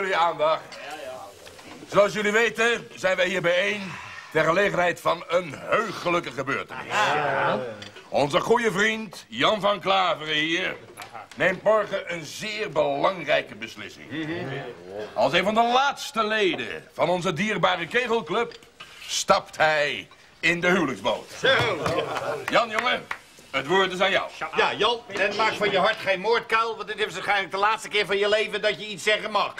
jullie aandacht. Zoals jullie weten zijn wij hier bijeen ter gelegenheid van een heugelijke gebeurtenis. Onze goede vriend Jan van Klaveren hier neemt morgen een zeer belangrijke beslissing. Als een van de laatste leden van onze dierbare kegelclub stapt hij in de huwelijksboot. Jan, jongen, het woord is aan jou. Ja, Jan, en maak van je hart geen moordkuil, want dit is waarschijnlijk de laatste keer van je leven dat je iets zeggen mag.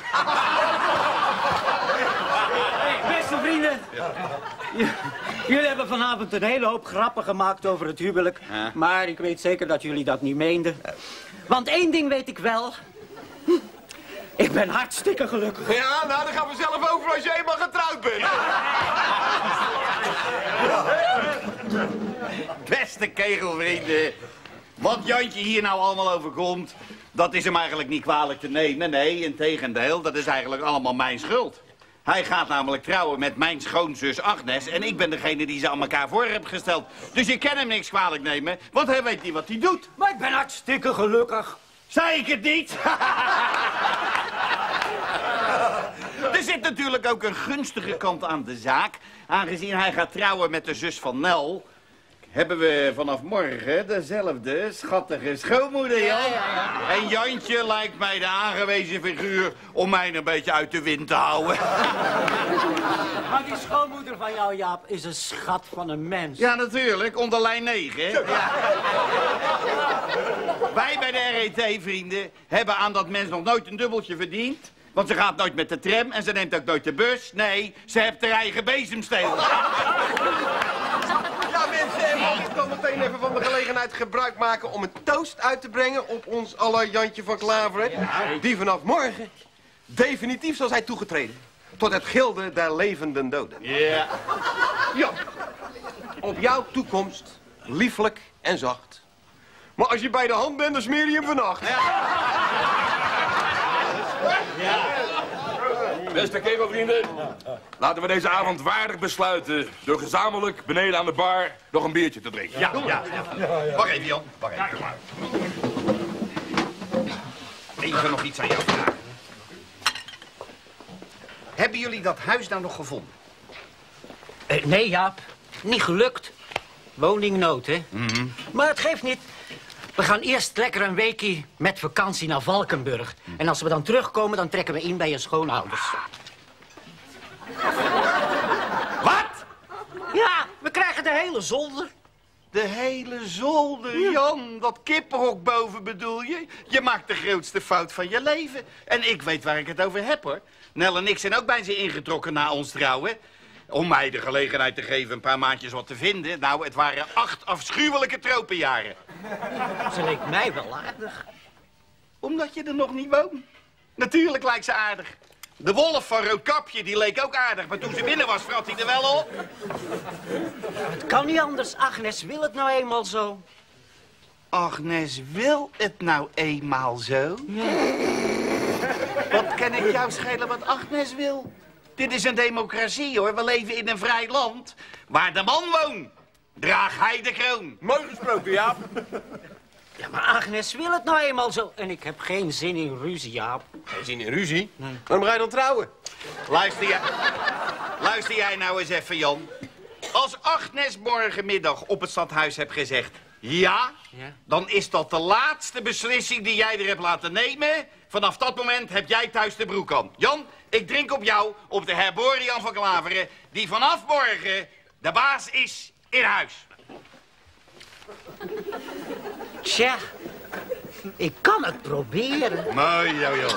Hey, beste vrienden. Jullie hebben vanavond een hele hoop grappen gemaakt over het huwelijk. Maar ik weet zeker dat jullie dat niet meenden. Want één ding weet ik wel. Ik ben hartstikke gelukkig. Ja, nou, dan gaan we zelf over als je eenmaal getrouwd bent. Beste kegelvrienden. Wat Jantje hier nou allemaal overkomt, dat is hem eigenlijk niet kwalijk te nemen. Nee, integendeel, dat is eigenlijk allemaal mijn schuld. Hij gaat namelijk trouwen met mijn schoonzus Agnes en ik ben degene die ze aan elkaar voor heb gesteld. Dus ik kan hem niks kwalijk nemen, want hij weet niet wat hij doet. Maar ik ben hartstikke gelukkig. Zei ik het niet? Er zit natuurlijk ook een gunstige kant aan de zaak. Aangezien hij gaat trouwen met de zus van Nel, hebben we vanaf morgen dezelfde schattige schoonmoeder, Jan. Ja. En Jantje lijkt mij de aangewezen figuur om mij een beetje uit de wind te houden. Maar die schoonmoeder van jou, Jaap, is een schat van een mens. Ja, natuurlijk. Onder lijn 9, hè? Ja. Wij bij de RET, vrienden, hebben aan dat mens nog nooit een dubbeltje verdiend. Want ze gaat nooit met de tram en ze neemt ook nooit de bus. Nee, ze heeft haar eigen bezemsteel. Meteen even van de gelegenheid gebruik maken om een toast uit te brengen op ons aller Jantje van Klaveren. Die vanaf morgen definitief zal zijn toegetreden tot het gilde der levenden doden. Ja. Ja. Op jouw toekomst, lieflijk en zacht. Maar als je bij de hand bent, dan smeer je hem vannacht. Ja. Ja. Beste kegelvrienden, laten we deze avond waardig besluiten door gezamenlijk beneden aan de bar nog een biertje te drinken. Ja. Wacht even, Jan. Wacht even. Even nog iets aan jou vragen. Hebben jullie dat huis nou nog gevonden? Nee, Jaap. Niet gelukt. Woningnood, hè? Maar het geeft niet. We gaan eerst lekker een weekje met vakantie naar Valkenburg. En als we dan terugkomen, dan trekken we in bij je schoonouders. Wat? Ja, we krijgen de hele zolder. De hele zolder, ja. Jan. Dat kippenhok boven bedoel je? Je maakt de grootste fout van je leven. En ik weet waar ik het over heb, hoor. Nel en ik zijn ook bij ze ingetrokken na ons trouwen. Om mij de gelegenheid te geven een paar maandjes wat te vinden. Nou, het waren 8 afschuwelijke tropenjaren. Ze leek mij wel aardig. Omdat je er nog niet woont. Natuurlijk lijkt ze aardig. De wolf van Roodkapje, die leek ook aardig. Maar toen ze binnen was, vrat hij er wel op. Het kan niet anders. Agnes wil het nou eenmaal zo. Agnes wil het nou eenmaal zo? Wat kan ik jou schelen wat Agnes wil? Dit is een democratie, hoor. We leven in een vrij land. Waar de man woont, draagt hij de kroon. Mooi gesproken, Jaap. Ja, maar Agnes wil het nou eenmaal zo. En ik heb geen zin in ruzie, Jaap. Geen zin in ruzie? Nee. Waarom ga je dan trouwen? Luister jij nou eens even, Jan. Als Agnes morgenmiddag op het stadhuis hebt gezegd ja, dan is dat de laatste beslissing die jij er hebt laten nemen. Vanaf dat moment heb jij thuis de broek aan. Jan, ik drink op jou, op de herboren Jan van Klaveren, die vanaf morgen de baas is in huis. Tja, ik kan het proberen. Mooi, jou, Jan.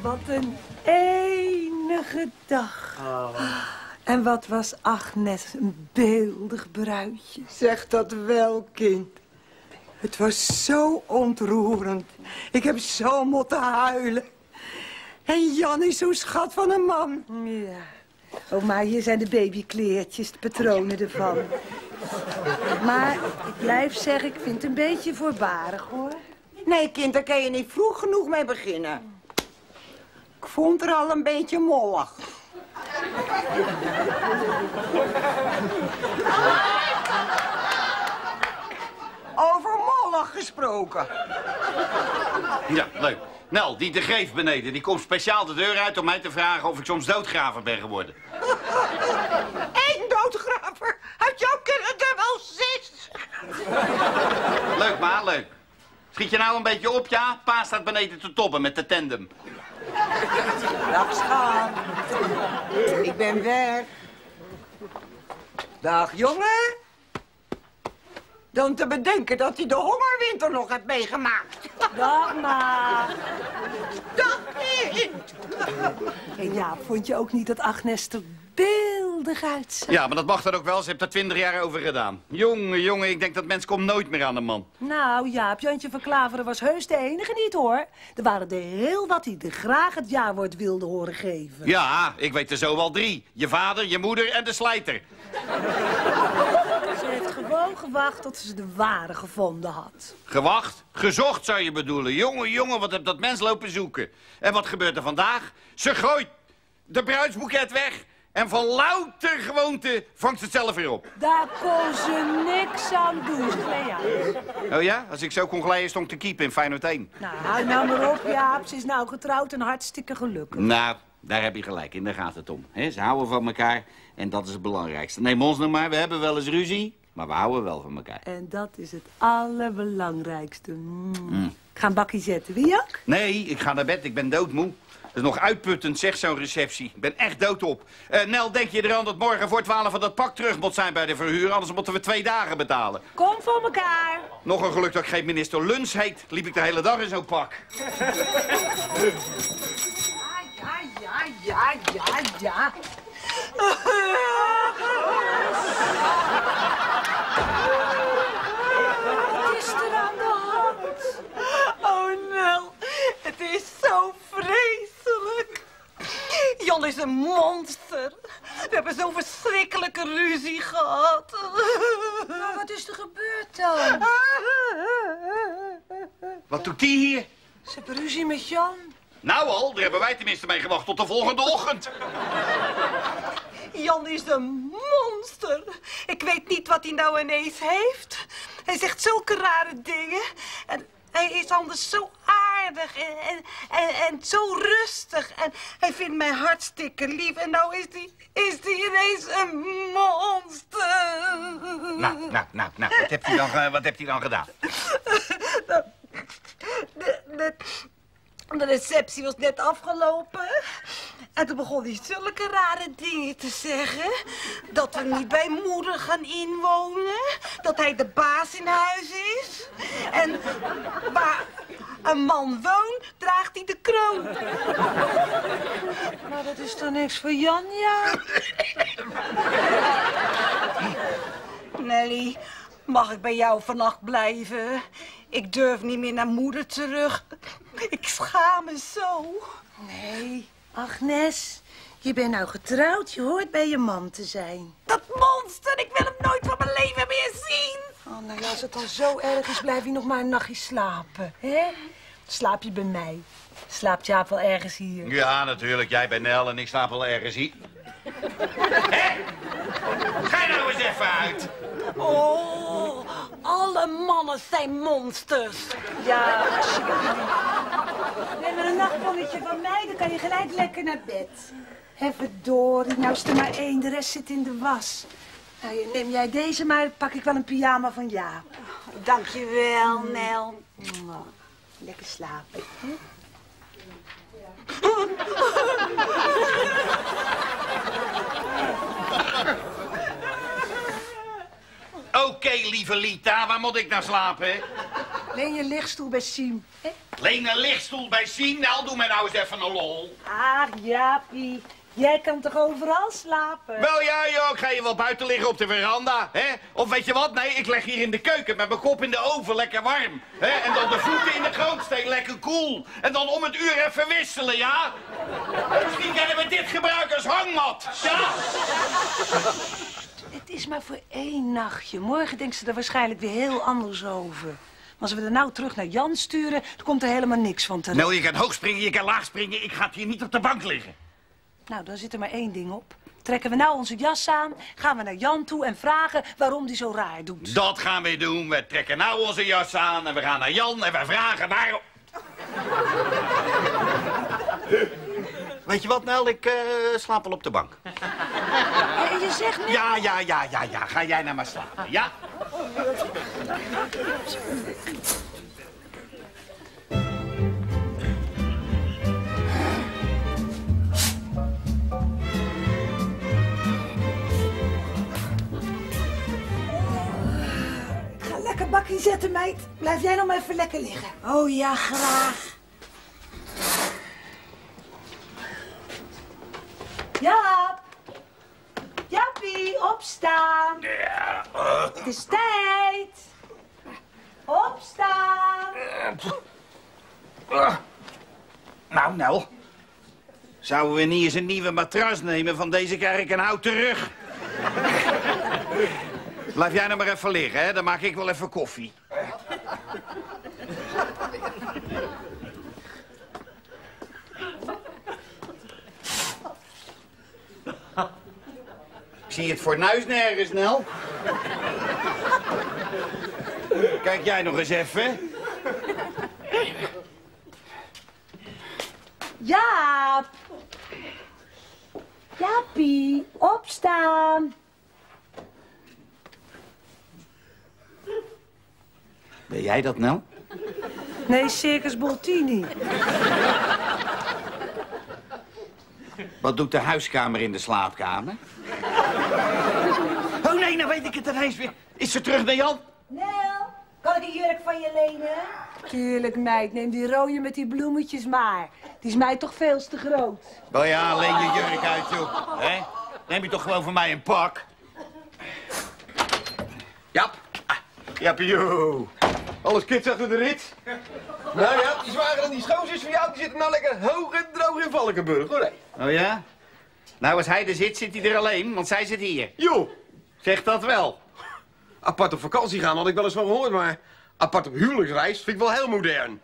Wat een enige dag. Oh. En wat was Agnes een beeldig bruidje. Zeg dat wel, kind. Het was zo ontroerend. Ik heb zo moeten huilen. En Jan is zo'n schat van een man. Ja. Oh, maar hier zijn de babykleertjes, de patronen ervan. Maar ik blijf zeggen, ik vind het een beetje voorbarig, hoor. Nee, kind, daar kan je niet vroeg genoeg mee beginnen. Ik vond er al een beetje mollig. Over mollig gesproken. Ja, leuk. Nel, die de Geef beneden, die komt speciaal de deur uit om mij te vragen of ik soms doodgraver ben geworden. Eén doodgraver? Uit jou kunnen er wel 6. Leuk, maar leuk. Schiet je nou een beetje op, ja? Pa staat beneden te tobben met de tandem. Dag, schat. Ik ben weg. Dag, jongen. Dan te bedenken dat hij de hongerwinter nog hebt meegemaakt. Dag, ma. Dag, kind. En ja, vond je ook niet dat Agnes er beeldig uitzag? Ja, maar dat mag dat ook wel. Ze heeft er 20 jaar over gedaan. Jongen, jongen, ik denk dat mens komt nooit meer aan de man. Nou, Jaap, Jantje van Klaveren was heus de enige niet, hoor. Er waren er heel wat die er graag het jawoord wilden horen geven. Ja, ik weet er zo wel 3. Je vader, je moeder en de slijter. Ze heeft gewoon gewacht tot ze de ware gevonden had. Gewacht? Gezocht zou je bedoelen. Jongen, jongen, wat heb dat mens lopen zoeken. En wat gebeurt er vandaag? Ze gooit de bruidsboeket weg. En van louter gewoonte vangt ze het zelf weer op. Daar kon ze niks aan doen, Clea. Oh ja? Als ik zo kon glijden, stond te keepen in Feyenoord 1. Nou, nou maar op, Jaap. Ze is nou getrouwd en hartstikke gelukkig. Nou, daar heb je gelijk in. Daar gaat het om. He, ze houden van elkaar en dat is het belangrijkste. Neem ons nou maar. We hebben wel eens ruzie, maar we houden wel van elkaar. En dat is het allerbelangrijkste. Ik ga een bakje zetten. Wil je ook? Nee, ik ga naar bed. Ik ben doodmoe. Dat is nog uitputtend, zegt zo'n receptie. Ik ben echt doodop. Nel, denk je eraan dat morgen voor 12 van dat pak terug moet zijn bij de verhuur? Anders moeten we 2 dagen betalen. Kom voor elkaar. Nog een geluk dat ik geen minister Lunch heet. Liep ik de hele dag in zo'n pak. Ja. Wat is er aan de hand? Oh, Nel, het is zo vreselijk. Jan is een monster. We hebben zo'n verschrikkelijke ruzie gehad. Maar wat is er gebeurd dan? Wat doet die hier? Ze hebben ruzie met Jan. Nou al, daar hebben wij tenminste mee gewacht tot de volgende ochtend. Jan is een monster. Ik weet niet wat hij nou ineens heeft. Hij zegt zulke rare dingen. En hij is anders zo aardig en zo rustig. En hij vindt mij hartstikke lief. En nou is die ineens een monster. Nou. Wat heb je dan gedaan? De receptie was net afgelopen. En toen begon hij zulke rare dingen te zeggen. Dat we niet bij moeder gaan inwonen. Dat hij de baas in huis is. En waar een man woont, draagt hij de kroon. Maar dat is toch niks voor Jan, ja? Nelly, mag ik bij jou vannacht blijven? Ik durf niet meer naar moeder terug. Ik schaam me zo. Nee, Agnes, je bent nou getrouwd. Je hoort bij je man te zijn. Dat monster, ik wil hem nooit van mijn leven meer zien. Oh, nou ja, als het al zo erg is, blijf je nog maar een nachtje slapen. Hè? Slaap je bij mij? Slaapt Jaap wel ergens hier? Ja, natuurlijk. Jij bij Nel en ik slaap wel ergens hier. Hè? Ga je nou eens even uit. Oh, alle mannen zijn monsters. Ja, neem maar een nachtbonnetje van mij, dan kan je gelijk lekker naar bed. Verdorie, nou is er maar 1, de rest zit in de was. Nou, neem jij deze maar, pak ik wel een pyjama van Jaap. Dankjewel, Nel. Lekker slapen. Hè? Oké, lieve Lita, waar moet ik nou slapen? Leen je lichtstoel bij Siem. Hè? Leen een lichtstoel bij Siem? Nou, doe mij nou eens even een lol. Ach, Jaapie, jij kan toch overal slapen? Wel ja, joh, ik ga hier wel buiten liggen op de veranda, hè? Of weet je wat? Nee, ik leg hier in de keuken met mijn kop in de oven, lekker warm. Hè? En dan de voeten in de grootsteen, lekker koel. En dan om het uur even wisselen, ja? Misschien kunnen we dit gebruiken als hangmat, ja? Het is maar voor 1 nachtje. Morgen denkt ze er waarschijnlijk weer heel anders over. Als we er nou terug naar Jan sturen, dan komt er helemaal niks van terecht. Nel, je kan hoog springen, je kan laag springen. Ik ga hier niet op de bank liggen. Nou, dan zit er maar één ding op. Trekken we nou onze jas aan, gaan we naar Jan toe en vragen waarom die zo raar doet. Dat gaan we doen. We trekken nou onze jas aan en we gaan naar Jan en we vragen waarom... Weet je wat, Nel? Ik slaap wel op de bank. Je zegt niet... Ja. Ga jij nou maar slapen, ja? Ik ga lekker bakkie zetten, meid. Blijf jij nog maar even lekker liggen. Oh ja, graag. Jaap! Jaapie, opstaan! Ja. Het is tijd! Opstaan! Nou, Nel. Zouden we niet eens een nieuwe matras nemen? Van deze krijg ik een houten rug. Blijf jij nou maar even liggen, hè? Dan maak ik wel even koffie. Ik zie het fornuis nergens, Nel. Kijk jij nog eens even. Jaap. Jaapie, opstaan. Ben jij dat, Nel? Nee, Circus Boltini. Wat doet de huiskamer in de slaapkamer? Oh nee, nou weet ik het ineens weer. Is ze terug naar Jan? Nel, kan ik die jurk van je lenen? Tuurlijk, meid. Neem die rode met die bloemetjes maar. Die is mij toch veel te groot. Nou ja, leen je jurk uit, joh. Hè? Neem je toch gewoon van mij een pak? Jaap. Jaapio. Alles kids achter de rit. Nou ja, die zwager en die schoonzus van jou, die zitten nou lekker hoog en droog in Valkenburg, hoor. Oh ja? Nou, als hij er zit hij er alleen, want zij zit hier. Joh, zeg dat wel. Apart op vakantie gaan had ik wel eens van gehoord, maar apart op huwelijksreis vind ik wel heel modern.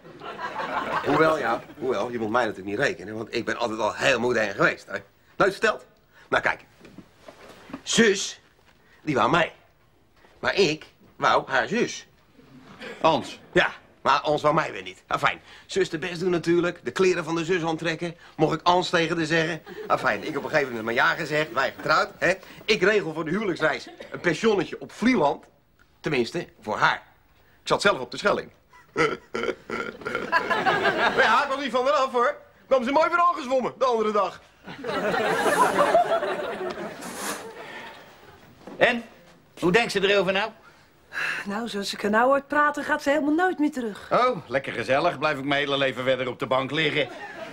Hoewel, ja, hoewel, je moet mij natuurlijk niet rekenen, want ik ben altijd al heel modern geweest, hè. Nooit verteld. Nou, kijk. Zus, die wou mij. Maar ik wou haar zus. Ons? Ja, maar ons wou mij weer niet. Afijn, zus de best doen natuurlijk, de kleren van de zus aantrekken. Mocht ik Ans tegen haar zeggen. Afijn, ik op een gegeven moment mijn ja gezegd, wij getrouwd. Hè? Ik regel voor de huwelijksreis een pensionnetje op Vlieland. Tenminste, voor haar. Ik zat zelf op de Schelling. Maar ja, ik was niet van eraf hoor. Kwam ze mooi weer aangezwommen, de andere dag. En? Hoe denkt ze erover nou? Nou, zoals ik er nou hoort praten, gaat ze helemaal nooit meer terug. Oh, lekker gezellig. Blijf ik mijn hele leven verder op de bank liggen.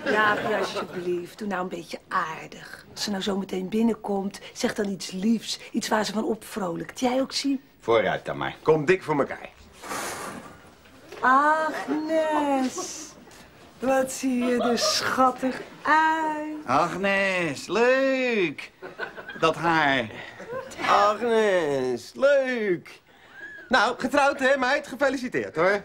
Ja, alsjeblieft. Doe nou een beetje aardig. Als ze nou zo meteen binnenkomt, zeg dan iets liefs. Iets waar ze van opvrolijkt. Jij ook, Sien? Vooruit dan maar. Kom dik voor elkaar. Agnes. Wat zie je er schattig uit. Agnes, leuk. Dat haar. Agnes, leuk. Nou, getrouwd hè, meid? Gefeliciteerd hoor.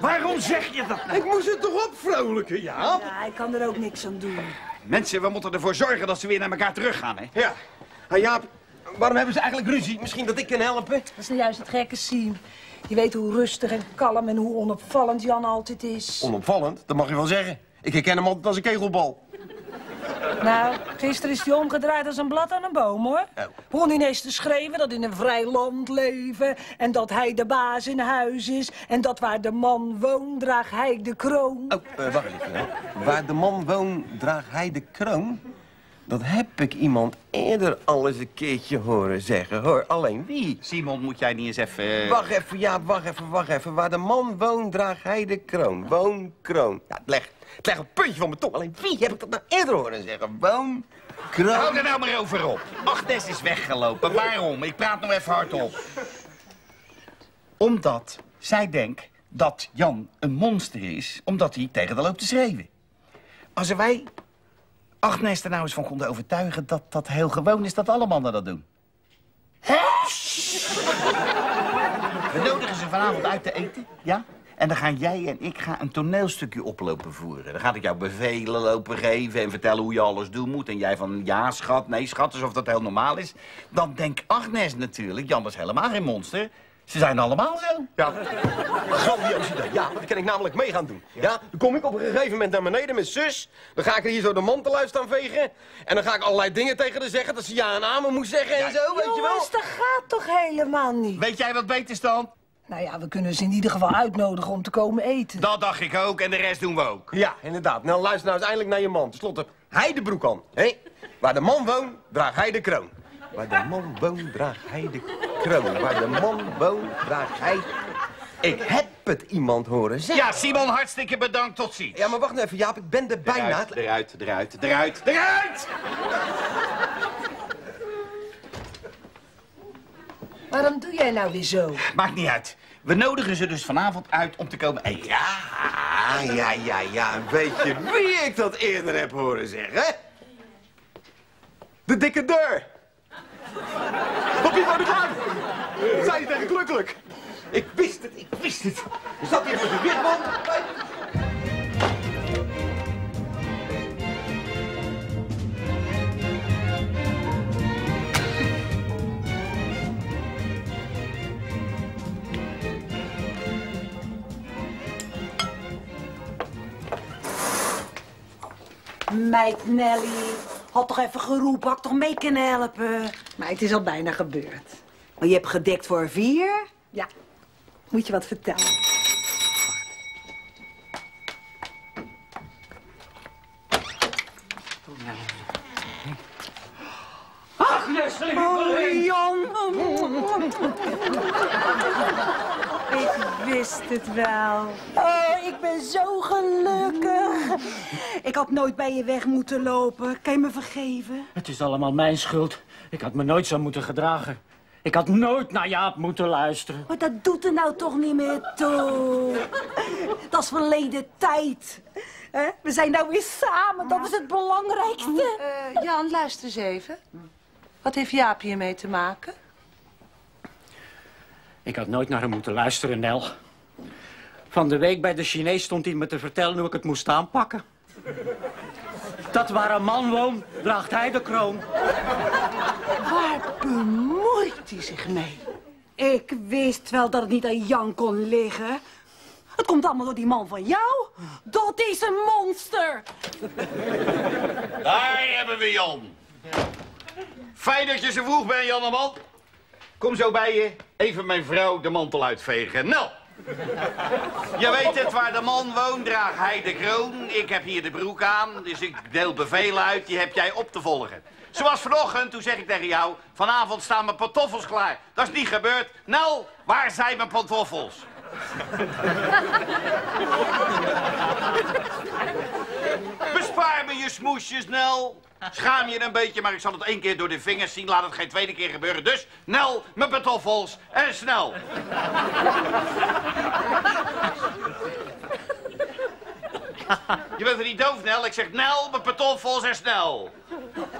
Waarom zeg je dat nou? Ik moest het toch opvrolijken, Jaap? Ja, ik kan er ook niks aan doen. Mensen, we moeten ervoor zorgen dat ze weer naar elkaar teruggaan, hè? Ja. Nou, Jaap, waarom hebben ze eigenlijk ruzie? Misschien dat ik kan helpen? Dat is nou juist het gekke zien. Je weet hoe rustig en kalm en hoe onopvallend Jan altijd is. Onopvallend? Dat mag je wel zeggen. Ik herken hem altijd als een kegelbal. Nou, gisteren is hij omgedraaid als een blad aan een boom, hoor. Oh. Begon hij ineens te schreeuwen dat in een vrij land leven... en dat hij de baas in huis is... en dat waar de man woont, draagt hij de kroon. Oh, wacht even. Hè. Waar de man woont, draagt hij de kroon? Dat heb ik iemand eerder al eens een keertje horen zeggen, hoor. Alleen wie? Simon, moet jij niet eens even... Wacht even, ja, wacht even. Waar de man woont, draagt hij de kroon. Woonkroon. Ja, het legt een puntje van mijn tong. Alleen wie heb ik dat nou eerder horen zeggen? Woonkroon. Hou er nou maar over op. Agnes is weggelopen. Waarom? Ik praat nog even hardop. Omdat zij denkt dat Jan een monster is, omdat hij tegen haar loopt te schreeuwen. Als wij Agnes er nou eens van konden overtuigen dat dat heel gewoon is dat alle mannen dat doen. Hè? We nodigen ze vanavond uit te eten, ja? En dan gaan jij en ik een toneelstukje oplopen voeren. Dan ga ik jou bevelen lopen geven en vertellen hoe je alles doen moet. En jij van ja, schat, nee, schat, alsof dat heel normaal is. Dan denkt Agnes natuurlijk, Jan is helemaal geen monster. Ze zijn allemaal zo. Ja, grandioos idee. Ja, dat kan ik namelijk mee gaan doen. Ja, dan kom ik op een gegeven moment naar beneden met zus. Dan ga ik hier zo de mantel uit staan vegen. En dan ga ik allerlei dingen tegen haar zeggen. Dat ze ja en amen moet zeggen en zo, weet je wel. Jongens, dat gaat toch helemaal niet? Weet jij wat beter dan? Nou ja, we kunnen ze in ieder geval uitnodigen om te komen eten. Dat dacht ik ook en de rest doen we ook. Ja, inderdaad. Nou, luister nou eens eindelijk naar je man. Ten slotte, hij de broek aan. Hé? Waar de man woont, draagt hij de kroon. Waar de man woont, draagt hij de kroon. Waar de man woont, draagt hij... Ik heb het iemand horen zeggen. Ja, Simon, hartstikke bedankt. Tot ziens. Ja, maar wacht even, Jaap. Ik ben er bijna... Eruit, eruit, eruit, eruit! Waarom doe jij nou weer zo? Maakt niet uit. We nodigen ze dus vanavond uit om te komen eten. Ja. Weet je wie ik dat eerder heb horen zeggen? De dikke deur. Papier van de Klaar. Zij is echt gelukkig. Ik wist het, ik wist het. Er zat hier voor de witman. Meid Nelly, had toch even geroepen, had ik toch mee kunnen helpen? Maar het is al bijna gebeurd. Maar je hebt gedekt voor 4? Ja. Moet je wat vertellen? Agnes, lieve Jan! Ik wist het wel. Oh, ik ben zo gelukkig. Ik had nooit bij je weg moeten lopen. Kan je me vergeven? Het is allemaal mijn schuld. Ik had me nooit zo moeten gedragen. Ik had nooit naar Jaap moeten luisteren. Maar dat doet er nou toch niet meer toe. Dat is verleden tijd. We zijn nou weer samen. Dat is het belangrijkste. Jan, luister eens even. Wat heeft Jaap hiermee te maken? Ik had nooit naar hem moeten luisteren, Nel. Van de week bij de Chinees stond hij me te vertellen hoe ik het moest aanpakken. Dat waar een man woont, draagt hij de kroon. Waar bemoeit hij zich mee? Ik wist wel dat het niet aan Jan kon liggen. Het komt allemaal door die man van jou. Dat is een monster. Daar hebben we Jan. Fijn dat je zo vroeg bent, Janneman. Kom zo bij je, even mijn vrouw de mantel uitvegen. Nou, je weet het, waar de man woont, draagt hij de kroon. Ik heb hier de broek aan, dus ik deel bevelen uit, die heb jij op te volgen. Zoals vanochtend, toen zeg ik tegen jou, vanavond staan mijn pantoffels klaar. Dat is niet gebeurd. Nou, waar zijn mijn pantoffels? Bespaar me je smoesjes, Nel. Schaam je een beetje, maar ik zal het 1 keer door de vingers zien. Laat het geen 2e keer gebeuren. Dus, Nel, mijn pantoffels en snel. Je bent er niet doof, Nel. Ik zeg, Nel, mijn pantoffels en snel.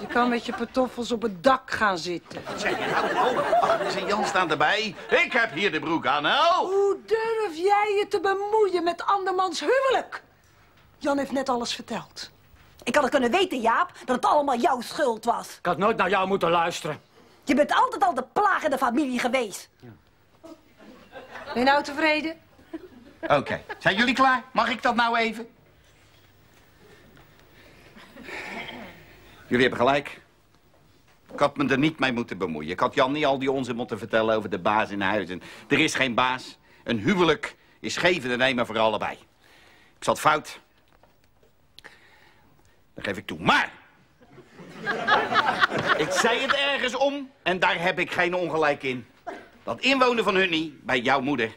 Je kan met je pantoffels op het dak gaan zitten. Wat zeg je nou? Agnes en Jan staan erbij. Ik heb hier de broek aan, Nel. Hoe durf jij je te bemoeien met andermans huwelijk? Jan heeft net alles verteld. Ik had het kunnen weten, Jaap, dat het allemaal jouw schuld was. Ik had nooit naar jou moeten luisteren. Je bent altijd al de plaag in de familie geweest. Ja. Ben je nou tevreden? Oké. Zijn jullie klaar? Mag ik dat nou even? Jullie hebben gelijk. Ik had me er niet mee moeten bemoeien. Ik had Jan niet al die onzin moeten vertellen over de baas in huis. En er is geen baas. Een huwelijk is geven en nemen voor allebei. Ik zat fout. Dat geef ik toe. Maar! Ik zei het ergens om en daar heb ik geen ongelijk in. Dat inwonen van Hunnie bij jouw moeder is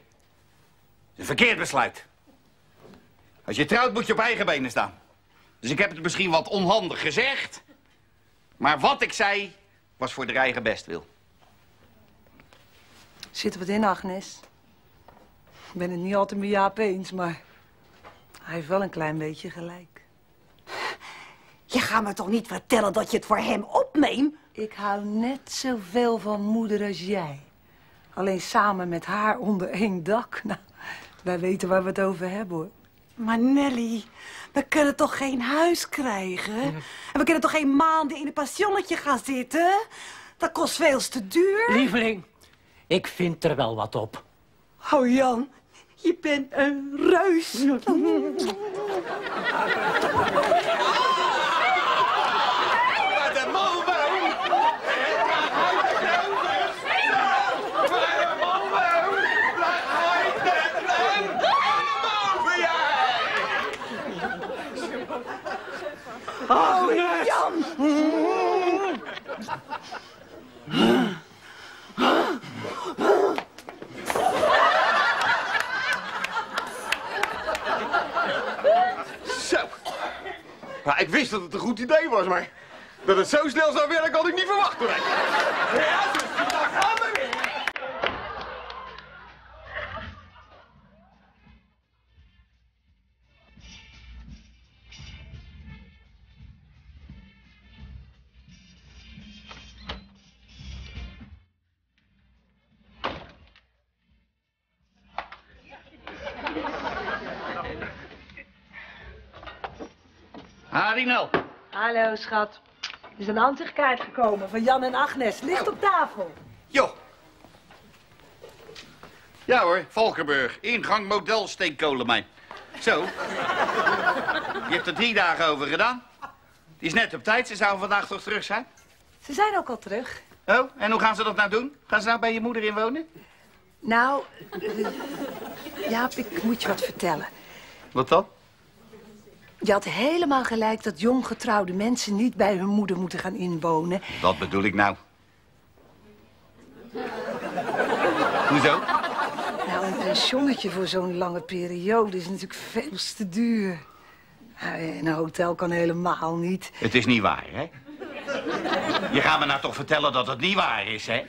een verkeerd besluit. Als je trouwt moet je op eigen benen staan. Dus ik heb het misschien wat onhandig gezegd. Maar wat ik zei was voor de eigen bestwil. Zit er wat in, Agnes? Ik ben het niet altijd met Jaap eens, maar hij heeft wel een klein beetje gelijk. Je gaat me toch niet vertellen dat je het voor hem opneemt? Ik hou net zoveel van moeder als jij. Alleen samen met haar onder één dak. Nou, wij weten waar we het over hebben, hoor. Maar Nelly, we kunnen toch geen huis krijgen? Ja. En we kunnen toch geen maanden in een pensionnetje gaan zitten? Dat kost veel te duur. Lieveling, ik vind er wel wat op. Oh Jan, je bent een reus. Ja. Oh, Jan! Zo. Ja, ik wist dat het een goed idee was, maar dat het zo snel zou werken had ik niet verwacht, hoor. Ja, dus daar gaan we weer. Nel. Hallo, schat. Er is een ansichtkaart gekomen van Jan en Agnes. Ligt op tafel. Jo. Ja hoor, Valkenburg. Ingang model steenkolenmijn. Zo. Je hebt er 3 dagen over gedaan. Die is net op tijd. Ze zouden vandaag toch terug zijn? Ze zijn ook al terug. Oh, en hoe gaan ze dat nou doen? Gaan ze nou bij je moeder in wonen? Nou, Jaap, ik moet je wat vertellen. Wat dan? Je had helemaal gelijk dat jonggetrouwde mensen niet bij hun moeder moeten gaan inwonen. Wat bedoel ik nou? Hoezo? Nou, een pensionnetje voor zo'n lange periode is natuurlijk veel te duur. En een hotel kan helemaal niet. Het is niet waar, hè? Je gaat me nou toch vertellen dat het niet waar is, hè?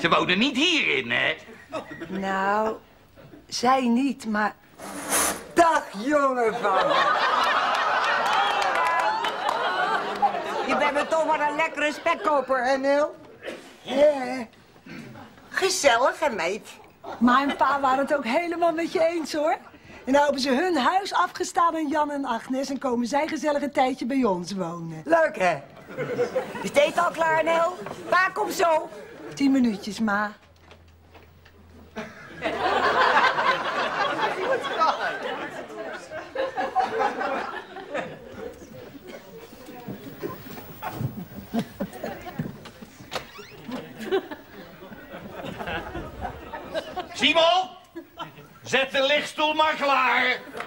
Ze wonen niet hierin, hè? Nou, zij niet, maar... Dag, jongen van me. Je bent me toch maar een lekkere spekkoper, hè, Nel? Ja. Gezellig, hè, meid? Mijn pa waren het ook helemaal met je eens, hoor. En nou hebben ze hun huis afgestaan aan Jan en Agnes... en komen zij gezellig een tijdje bij ons wonen. Leuk, hè? Is het eten al klaar, Nel? Pa, kom zo. 10 minuutjes, ma. Simon, zet de lichtstoel maar klaar.